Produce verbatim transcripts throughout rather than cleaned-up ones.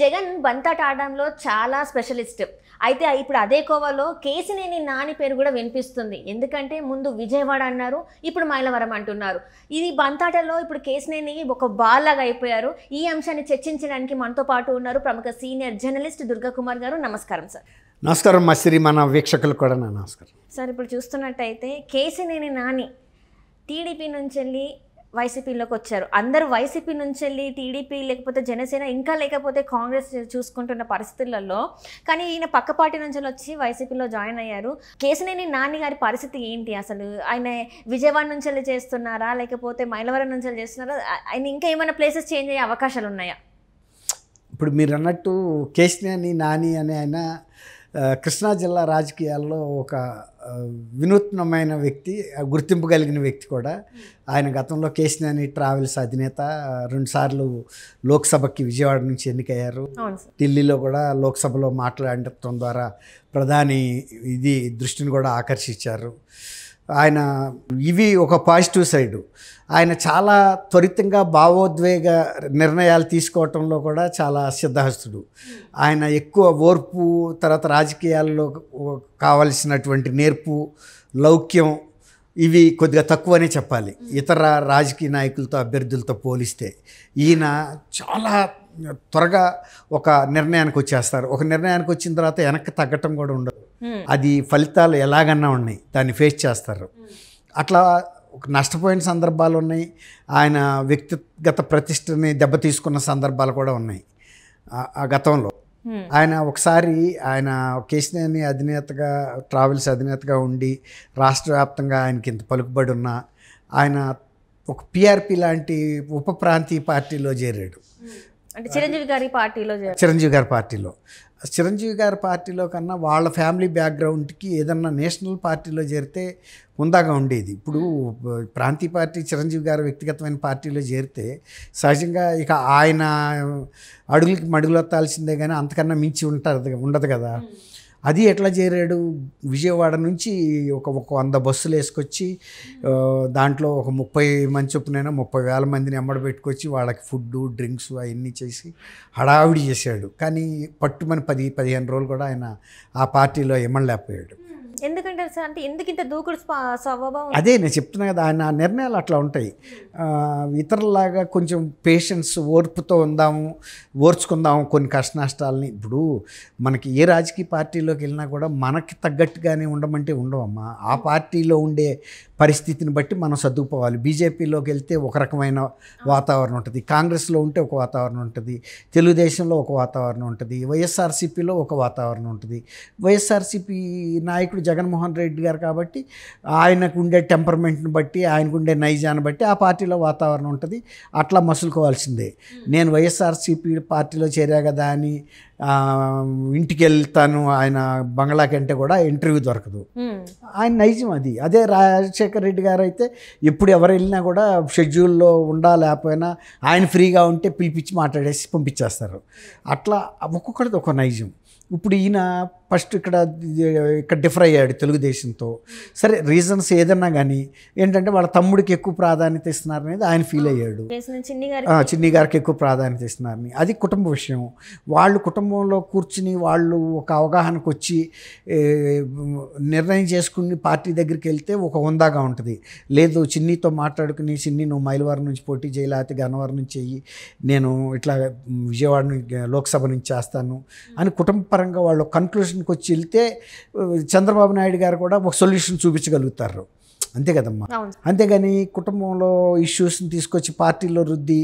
జగన్ బంతాట ఆడడంలో చాలా స్పెషలిస్ట్. అయితే ఇప్పుడు అదే కోవలో కేసినేని నాని పేరు కూడా వినిపిస్తుంది. ఎందుకంటే ముందు విజయవాడ అన్నారు, ఇప్పుడు మైలవరం అంటున్నారు. ఇది బంతాటలో ఇప్పుడు కేసినేని ఒక బాల్లాగా అయిపోయారు. ఈ అంశాన్ని చర్చించడానికి మనతో పాటు ఉన్నారు ప్రముఖ సీనియర్ జర్నలిస్ట్ దుర్గా కుమార్ గారు. నమస్కారం సార్. నమస్కారం మశ్రీ, మన వీక్షకులు కూడా నమస్కారం సార్. ఇప్పుడు చూస్తున్నట్టయితే కేసినేని నాని టీడీపీ నుంచి వెళ్ళి వైసీపీలోకి వచ్చారు. అందరూ వైసీపీ నుంచి వెళ్ళి టీడీపీ, లేకపోతే జనసేన, ఇంకా లేకపోతే కాంగ్రెస్ చూసుకుంటున్న పరిస్థితులలో, కానీ ఈయన పక్క పార్టీ నుంచి వచ్చి వైసీపీలో జాయిన్ అయ్యారు. కేసినేని నాని గారి పరిస్థితి ఏంటి? అసలు ఆయన విజయవాడ నుంచి వెళ్ళి చేస్తున్నారా, లేకపోతే మైలవరం నుంచి వెళ్ళి చేస్తున్నారా? ఆయన ఇంకా ఏమైనా ప్లేసెస్ చేంజ్ అయ్యే అవకాశాలు ఉన్నాయా? ఇప్పుడు మీరు అన్నట్టు కేసినేని నాని అనే ఆయన కృష్ణా జిల్లా రాజకీయాల్లో ఒక వినూత్నమైన వ్యక్తి, గుర్తింపు కలిగిన వ్యక్తి కూడా. ఆయన గతంలో కేసినేని ట్రావెల్స్ అధినేత, రెండుసార్లు లోక్సభకి విజయవాడ నుంచి ఎన్నికయ్యారు. ఢిల్లీలో కూడా లోక్సభలో మాట్లాడటం ద్వారా ప్రధాని ఇది దృష్టిని కూడా ఆకర్షించారు. ఆయన ఇవి ఒక పాజిటివ్ సైడు. ఆయన చాలా త్వరితంగా భావోద్వేగ నిర్ణయాలు తీసుకోవటంలో కూడా చాలా సిద్ధహస్తుడు. ఆయన ఎక్కువ ఓర్పు, తర్వాత రాజకీయాల్లో కావలసినటువంటి నేర్పు, లౌక్యం, ఇవి కొద్దిగా తక్కువనే చెప్పాలి ఇతర రాజకీయ నాయకులతో, అభ్యర్థులతో పోలిస్తే. ఈయన చాలా త్వరగా ఒక నిర్ణయానికి వచ్చేస్తారు. ఒక నిర్ణయానికి వచ్చిన తర్వాత వెనక్కి తగ్గటం కూడా ఉండదు. అది ఫలితాలు ఎలాగన్నా ఉన్నాయి, దాన్ని ఫేస్ చేస్తారు. అట్లా ఒక నష్టపోయిన సందర్భాలు ఉన్నాయి. ఆయన వ్యక్తిగత ప్రతిష్టని దెబ్బతీసుకున్న సందర్భాలు కూడా ఉన్నాయి ఆ గతంలో. ఆయన ఒకసారి ఆయన కేసినేని అధినేతగా, ట్రావెల్స్ అధినేతగా ఉండి రాష్ట్ర వ్యాప్తంగా ఆయనకి ఇంత పలుకుబడి ఉన్న ఆయన ఒక పిఆర్పి లాంటి ఉప ప్రాంతీయ పార్టీలో చేరాడు. అంటే చిరంజీవి గారి పార్టీలో చిరంజీవి గారి పార్టీలో చిరంజీవి గారి పార్టీలో కన్నా వాళ్ళ ఫ్యామిలీ బ్యాక్గ్రౌండ్కి ఏదన్నా నేషనల్ పార్టీలో చేరితే హుందాగా ఉండేది. ఇప్పుడు ప్రాంతీయ పార్టీ చిరంజీవి గారు వ్యక్తిగతమైన పార్టీలో చేరితే సహజంగా ఇక ఆయన అడుగులకి మడుగులొత్తాల్సిందే, కానీ అంతకన్నా మించి ఉంటారు ఉండదు కదా. అది ఎట్లా చేరాడు? విజయవాడ నుంచి ఒక ఒక వంద బస్సులు వేసుకొచ్చి, దాంట్లో ఒక ముప్పై మంది చొప్పునైనా ముప్పై వేల మందిని ఎంబడి పెట్టుకొచ్చి వాళ్ళకి ఫుడ్, డ్రింక్స్ అవన్నీ చేసి హడావిడి చేశాడు. కానీ పట్టుమని పది పదిహేను రోజులు కూడా ఆయన ఆ పార్టీలో ఎమ్మడలేకపోయాడు. ఎందుకంటారు సార్? అంటే ఎందుకు ఇంత దూకుడు స్వభావం? అదే నేను చెప్తున్నా కదా, ఆయన నిర్ణయాలు అట్లా ఉంటాయి. ఇతరులాగా కొంచెం పేషెన్స్, ఓర్పుతో ఉందాము, ఓర్చుకుందాము కొన్ని కష్ట నష్టాలని. ఇప్పుడు మనకి ఏ రాజకీయ పార్టీలోకి వెళ్ళినా కూడా మనకి తగ్గట్టుగానే ఉండమంటే ఉండవమ్మా. ఆ పార్టీలో ఉండే పరిస్థితిని బట్టి మనం సర్దుకుపోవాలి. బీజేపీలోకి వెళ్తే ఒక రకమైన వాతావరణం ఉంటుంది, కాంగ్రెస్లో ఉంటే ఒక వాతావరణం ఉంటుంది, తెలుగుదేశంలో ఒక వాతావరణం ఉంటుంది, వైఎస్ఆర్సీపీలో ఒక వాతావరణం ఉంటుంది. వైఎస్ఆర్సీపీ నాయకుడు జగన్మోహన్ రెడ్డి గారు కాబట్టి ఆయనకు ఉండే టెంపర్మెంట్ని బట్టి, ఆయనకు ఉండే నైజాన్ని బట్టి ఆ పార్టీలో వాతావరణం ఉంటుంది. అట్లా మసులుకోవాల్సిందే. నేను వైఎస్ఆర్సీపీ పార్టీలో చేరా కదా అని ఇంటికి వెళ్తాను ఆయన బంగ్లా కంటే కూడా ఇంటర్వ్యూ దొరకదు. ఆయన నైజం అది. అదే రాజశేఖర్ రెడ్డి గారు అయితే ఎప్పుడు ఎవరు వెళ్ళినా కూడా షెడ్యూల్లో ఉండా లేకపోయినా ఆయన ఫ్రీగా ఉంటే పిలిపించి మాట్లాడేసి పంపించేస్తారు. అట్లా ఒక్కొక్కరిది ఒక నైజం. ఇప్పుడు ఈయన ఫస్ట్ ఇక్కడ ఇక్కడ డిఫర్ అయ్యాడు తెలుగుదేశంతో. సరే, రీజన్స్ ఏదన్నా కానీ ఏంటంటే వాళ్ళ తమ్ముడికి ఎక్కువ ప్రాధాన్యత ఇస్తున్నారనేది ఆయన ఫీల్ అయ్యాడు. చిన్ని గారికి ఎక్కువ ప్రాధాన్యత ఇస్తున్నారని, అది కుటుంబ విషయం. వాళ్ళు కుటుంబంలో కూర్చుని వాళ్ళు ఒక అవగాహనకు వచ్చి నిర్ణయం చేసుకుని పార్టీ దగ్గరికి వెళ్తే ఒక హుందాగా ఉంటుంది. లేదు, చిన్నితో మాట్లాడుకుని, చిన్ని నువ్వు మైలవరం నుంచి పోటీ చేయలేకపోతే గన్నవరం నుంచి చెయ్యి, నేను ఇట్లా విజయవాడ నుంచి లోక్సభ నుంచి చేస్తాను అని కుటుంబ పరంగా వాళ్ళు కన్క్లూషన్ వచ్చి వెళ్తే చంద్రబాబు నాయుడు గారు కూడా ఒక సొల్యూషన్ చూపించగలుగుతారు. అంతే కదమ్మా. అంతేగాని కుటుంబంలో ఇష్యూస్ని తీసుకొచ్చి పార్టీలో రుద్ది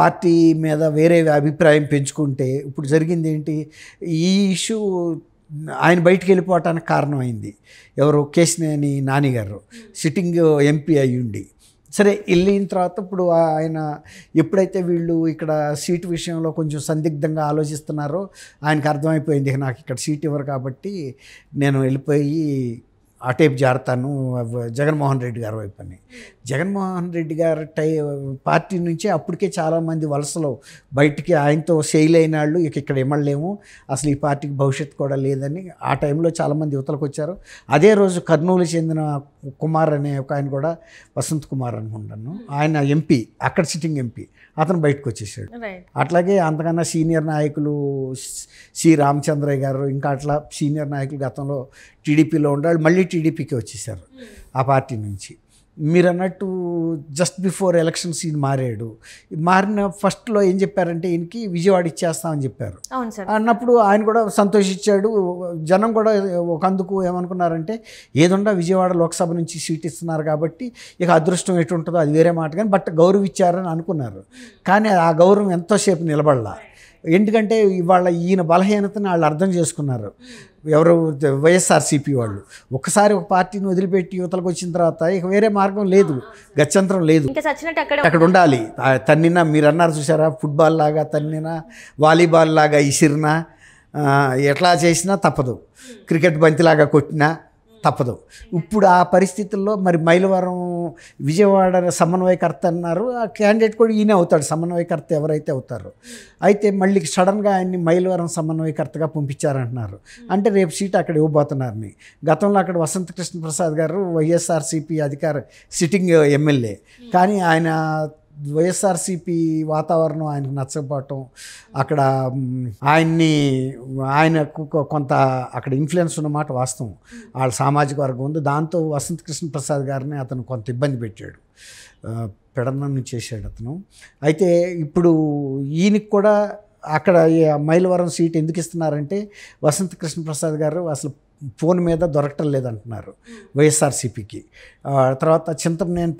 పార్టీ మీద వేరే అభిప్రాయం పెంచుకుంటే ఇప్పుడు జరిగింది ఏంటి? ఈ ఇష్యూ ఆయన బయటికి వెళ్ళిపోవటానికి కారణమైంది. ఎవరు? కేసినేని నాని గారు సిట్టింగ్ ఎంపీ అయ్యుండి. సరే, వెళ్ళిన తర్వాత ఇప్పుడు ఆయన ఎప్పుడైతే వీళ్ళు ఇక్కడ సీటు విషయంలో కొంచెం సందిగ్ధంగా ఆలోచిస్తున్నారో ఆయనకు అర్థమైపోయింది, నాకు ఇక్కడ సీట్ ఇవ్వరు కాబట్టి నేను వెళ్ళిపోయి ఆ టైపు జారుతాను జగన్మోహన్ రెడ్డి గారి వైపు అని. జగన్మోహన్ రెడ్డి గారి టై పార్టీ నుంచే అప్పటికే చాలామంది వలసలో బయటికి, ఆయనతో సెయిల్ అయిన వాళ్ళు ఇక ఇక్కడ ఇమ్మడలేము, అసలు ఈ పార్టీకి భవిష్యత్తు కూడా లేదని ఆ టైంలో చాలామంది యువతలకు వచ్చారు. అదే రోజు కర్నూలు చెందిన కుమార్ అనే ఒక ఆయన కూడా, వసంత్ కుమార్ అనుకుంటాను, ఆయన ఎంపీ, అక్కడ సిట్టింగ్ ఎంపీ, అతను బయటకు వచ్చేసాడు. అట్లాగే అంతకన్నా సీనియర్ నాయకులు సి రామచంద్రయ్య గారు ఇంకా అట్లా సీనియర్ నాయకులు గతంలో టీడీపీలో ఉండేవాళ్ళు మళ్ళీ టీడీపీకి వచ్చేసారు ఆ పార్టీ నుంచి. మీరు అన్నట్టు జస్ట్ బిఫోర్ ఎలక్షన్స్ ఈయన మారాడు. మారిన ఫస్ట్లో ఏం చెప్పారంటే ఈయనకి విజయవాడ ఇచ్చేస్తామని చెప్పారు. అన్నప్పుడు ఆయన కూడా సంతోషించాడు. జనం కూడా ఒక అందుకు ఏమనుకున్నారంటే ఏదుండా విజయవాడ లోక్సభ నుంచి సీట్ ఇస్తున్నారు కాబట్టి ఇక అదృష్టం ఎటు ఉంటుందో అది వేరే మాట, కానీ బట్ గౌరవం ఇచ్చారని అనుకున్నారు. కానీ ఆ గౌరవం ఎంతోసేపు నిలబడలా. ఎందుకంటే ఇవాళ ఈయన బలహీనతను వాళ్ళు అర్థం చేసుకున్నారు. ఎవరు వైఎస్ఆర్సీపీ వాళ్ళు ఒక్కసారి ఒక పార్టీని వదిలిపెట్టి యువతలకు వచ్చిన తర్వాత ఇక వేరే మార్గం లేదు, గత్యంతరం లేదు, అక్కడ ఉండాలి. తన్నినా మీరు అన్నారు చూసారా, ఫుట్బాల్ లాగా తన్నినా వాలీబాల్ లాగా ఇసిరినా ఎట్లా చేసినా తప్పదు, క్రికెట్ బంతిలాగా కొట్టినా తప్పదు. ఇప్పుడు ఆ పరిస్థితుల్లో మరి మైలవరం విజయవాడ సమన్వయకర్త అన్నారు, ఆ క్యాండిడేట్ కూడా ఈయనే అవుతాడు సమన్వయకర్త ఎవరైతే అవుతారో. అయితే మళ్ళీ సడన్గా ఆయన్ని మైలవరం సమన్వయకర్తగా పంపించారంటున్నారు, అంటే రేపు సీట్ అక్కడ ఇవ్వబోతున్నారని. గతంలో అక్కడ వసంత కృష్ణ ప్రసాద్ గారు వైఎస్ఆర్సీపీ అధికార సిట్టింగ్ ఎమ్మెల్యే, కానీ ఆయన వైఎస్ఆర్సీపీ వాతావరణం ఆయనకు నచ్చకపోవటం, అక్కడ ఆయన్ని ఆయనకు కొంత అక్కడ ఇన్ఫ్లుయెన్స్ ఉన్నమాట వాస్తవం, వాళ్ళ సామాజిక వర్గం ఉంది. దాంతో వసంత కృష్ణ ప్రసాద్ గారిని అతను కొంత ఇబ్బంది పెట్టాడు, పెడనం చేశాడు అతను. అయితే ఇప్పుడు ఈయనకి కూడా అక్కడ మైలవరం సీట్ ఎందుకు ఇస్తున్నారంటే వసంత కృష్ణ ప్రసాద్ గారు అసలు ఫోన్ మీద దొరకటం లేదంటున్నారు వైఎస్ఆర్సీపీకి. తర్వాత చింతమైన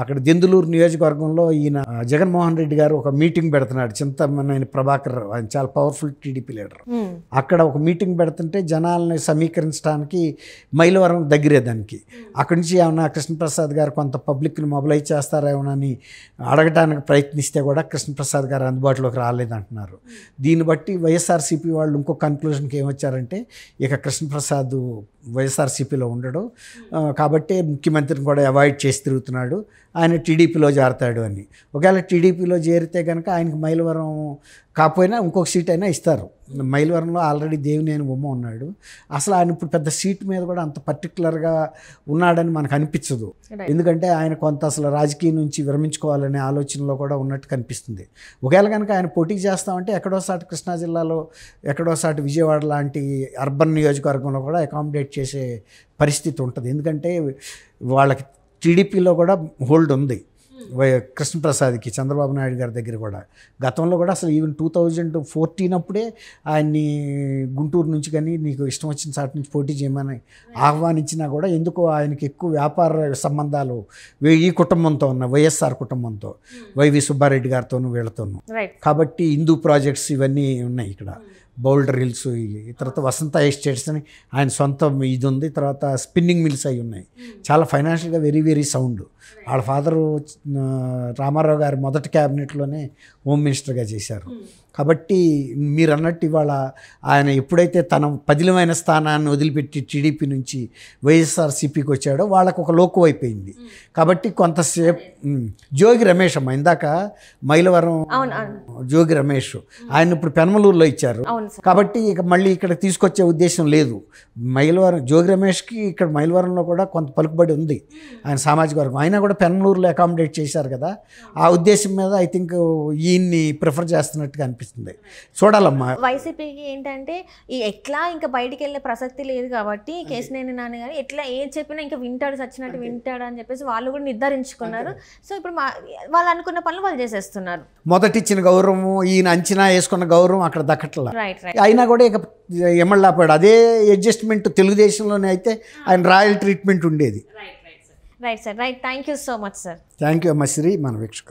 అక్కడ దెందులూరు నియోజకవర్గంలో ఈయన జగన్మోహన్ రెడ్డి గారు ఒక మీటింగ్ పెడుతున్నాడు, చింతమైన ప్రభాకర్ రావు ఆయన చాలా పవర్ఫుల్ టీడీపీ లీడర్. అక్కడ ఒక మీటింగ్ పెడుతుంటే జనాలను సమీకరించడానికి మైలవరం దగ్గరేదానికి అక్కడి నుంచి ఏమన్నా కృష్ణప్రసాద్ గారు కొంత పబ్లిక్ని మొబలైజ్ చేస్తారేమోనని అడగడానికి ప్రయత్నిస్తే కూడా కృష్ణప్రసాద్ గారు అందుబాటులోకి రాలేదంటున్నారు. దీన్ని బట్టి వైఎస్ఆర్సీపీ వాళ్ళు ఇంకో కన్క్లూజన్కి ఏమొచ్చారంటే ఇక కృష్ణప్రసాద్ వైఎస్ఆర్సీపీలో ఉండడు కాబట్టి ముఖ్యమంత్రిని కూడా అవాయిడ్ చేసి తిరుగుతున్నాడు, ఆయన టీడీపీలో చేరతాడు అని. ఒకవేళ టీడీపీలో చేరితే కనుక ఆయనకి మైలవరం కాకపోయినా ఇంకొక సీట్ అయినా ఇస్తారు. మైలవరంలో ఆల్రెడీ దేవినేని బొమ్మ ఉన్నాడు. అసలు ఆయన ఇప్పుడు పెద్ద సీట్ మీద కూడా అంత పర్టికులర్గా ఉన్నాడని మనకు అనిపించదు, ఎందుకంటే ఆయన కొంత అసలు రాజకీయం నుంచి విరమించుకోవాలనే ఆలోచనలో కూడా ఉన్నట్టు కనిపిస్తుంది. ఒకవేళ కనుక ఆయన పోటీ చేస్తామంటే ఎక్కడోసారి కృష్ణా జిల్లాలో, ఎక్కడోసారి విజయవాడ లాంటి అర్బన్ నియోజకవర్గంలో కూడా అకామిడేట్ చేసే పరిస్థితి ఉంటుంది, ఎందుకంటే వాళ్ళకి టీడీపీలో కూడా హోల్డ్ ఉంది వై కృష్ణప్రసాద్కి చంద్రబాబు నాయుడు గారి దగ్గర కూడా. గతంలో కూడా అసలు ఈవెన్ టూ థౌజండ్ ఫోర్టీన్ అప్పుడే ఆయన్ని గుంటూరు నుంచి కానీ నీకు ఇష్టం వచ్చిన సాటి నుంచి పోటీ చేయమని ఆహ్వానించినా కూడా ఎందుకో ఆయనకి ఎక్కువ వ్యాపార సంబంధాలు ఈ కుటుంబంతో ఉన్న వైఎస్ఆర్ కుటుంబంతో, వైవి సుబ్బారెడ్డి గారితోనూ వీళ్ళతోనూ, కాబట్టి హిందూ ప్రాజెక్ట్స్ ఇవన్నీ ఉన్నాయి ఇక్కడ, బౌల్డర్ హిల్స్, తర్వాత వసంత ఎస్టేట్స్ అని ఆయన సొంత ఇది ఉంది, తర్వాత స్పిన్నింగ్ మిల్స్ అవి ఉన్నాయి. చాలా ఫైనాన్షియల్గా వెరీ వెరీ సౌండ్. వాళ్ళ ఫాదరు రామారావు గారి మొదటి క్యాబినెట్లోనే హోమ్ మినిస్టర్గా చేశారు. కాబట్టి మీరు అన్నట్టు ఇవాళ ఆయన ఎప్పుడైతే తన పదిలమైన స్థానాన్ని వదిలిపెట్టి టీడీపీ నుంచి వైఎస్ఆర్సీపీకి వచ్చాడో వాళ్ళకు ఒక లోకువ అయిపోయింది. కాబట్టి కొంతసేపు జోగి రమేష్ అమ్మ ఇందాక మైలవరం జోగి రమేష్ ఆయన ఇప్పుడు పెనమలూరులో ఇచ్చారు, కాబట్టి ఇక మళ్ళీ ఇక్కడ తీసుకొచ్చే ఉద్దేశం లేదు. మైలవరం జోగి రమేష్కి ఇక్కడ మైలవరంలో కూడా కొంత పలుకుబడి ఉంది, ఆయన సామాజిక వర్గం, అయినా కూడా పెనమలూరులో అకామిడేట్ చేశారు కదా. ఆ ఉద్దేశం మీద ఐ థింక్ ఈయన్ని ప్రిఫర్ చేస్తున్నట్టుగా అనిపిస్తుంది. చూడాలమ్మా. వైసీపీకి ఏంటంటే ఈ ఎట్లా ఇంకా బయటికి వెళ్ళే ప్రసక్తి లేదు కాబట్టి కేసినేని నాని గారు ఎట్లా ఏం చెప్పినా ఇంకా వింటాడు, చచ్చినట్టు వింటాడు అని చెప్పేసి వాళ్ళు కూడా నిర్ధారించుకున్నారు. సో ఇప్పుడు వాళ్ళు అనుకున్న పనులు వాళ్ళు చేసేస్తున్నారు. మొదటి ఇచ్చిన గౌరవం, ఈయన అంచనా వేసుకున్న గౌరవం అక్కడ దక్కట్లా. అయినా కూడా ఇక ఎమ్మెల్యేపాడు అదే అడ్జస్ట్మెంట్ తెలుగుదేశంలోనే అయితే ఆయన రాయల్ ట్రీట్మెంట్ ఉండేది. Right sir. Right. Thank you so much sir. Thank you అమ్మ శ్రీ మన వీక్షకు.